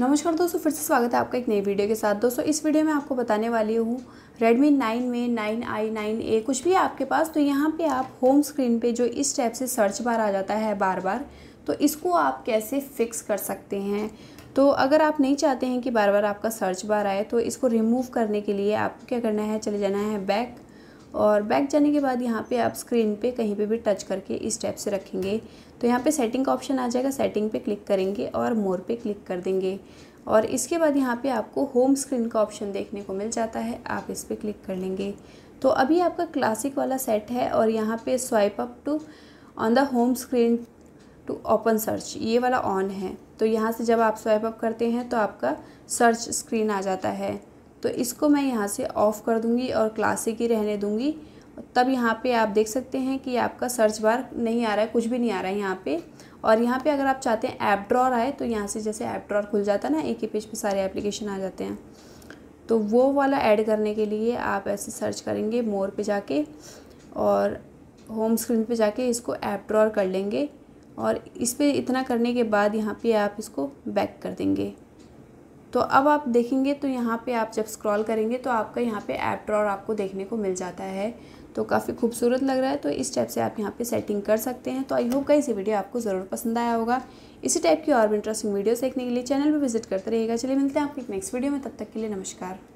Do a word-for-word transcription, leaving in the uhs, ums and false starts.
नमस्कार दोस्तों, फिर से स्वागत है आपका एक नई वीडियो के साथ। दोस्तों इस वीडियो में आपको बताने वाली हूँ Redmi नाइन में नाइन आई नाइन ए कुछ भी है आपके पास तो यहाँ पे आप होम स्क्रीन पे जो इस टाइप से सर्च बार आ जाता है बार बार, तो इसको आप कैसे फिक्स कर सकते हैं। तो अगर आप नहीं चाहते हैं कि बार बार आपका सर्च बार आए तो इसको रिमूव करने के लिए आपको क्या करना है, चले जाना है बैक, और बैक जाने के बाद यहाँ पे आप स्क्रीन पे कहीं पे भी टच करके इस टाइप से रखेंगे तो यहाँ पे सेटिंग का ऑप्शन आ जाएगा। सेटिंग पे क्लिक करेंगे और मोर पे क्लिक कर देंगे और इसके बाद यहाँ पे आपको होम स्क्रीन का ऑप्शन देखने को मिल जाता है, आप इस पे क्लिक कर लेंगे। तो अभी आपका क्लासिक वाला सेट है और यहाँ पे swipe up to on the home screen to open search, ये वाला ऑन है। तो यहाँ से जब आप स्वाइप अप करते हैं तो आपका सर्च स्क्रीन आ जाता है, तो इसको मैं यहाँ से ऑफ़ कर दूँगी और क्लासिक ही रहने दूँगी। तब यहाँ पे आप देख सकते हैं कि आपका सर्च बार नहीं आ रहा है, कुछ भी नहीं आ रहा है यहाँ पे। और यहाँ पे अगर आप चाहते हैं ऐप ड्रॉर आए तो यहाँ से जैसे ऐप ड्रॉर खुल जाता है ना, एक ही पेज पे सारे एप्लीकेशन आ जाते हैं, तो वो वाला ऐड करने के लिए आप ऐसे सर्च करेंगे मोर पे जाके और होम स्क्रीन पर जाके इसको ऐप ड्रॉर कर लेंगे। और इस पर इतना करने के बाद यहाँ पर आप इसको बैक कर देंगे। तो अब आप देखेंगे तो यहाँ पे आप जब स्क्रॉल करेंगे तो आपका यहाँ पे ऐप ड्रॉअर आपको देखने को मिल जाता है, तो काफ़ी खूबसूरत लग रहा है। तो इस टाइप से आप यहाँ पे सेटिंग कर सकते हैं। तो आई होप गाइस ये वीडियो आपको ज़रूर पसंद आया होगा। इसी टाइप की और भी इंटरेस्टिंग वीडियोस देखने के लिए चैनल पर विजिट करते रहिएगा। चलिए मिलते हैं आपको नेक्स्ट वीडियो में, तब तक के लिए नमस्कार।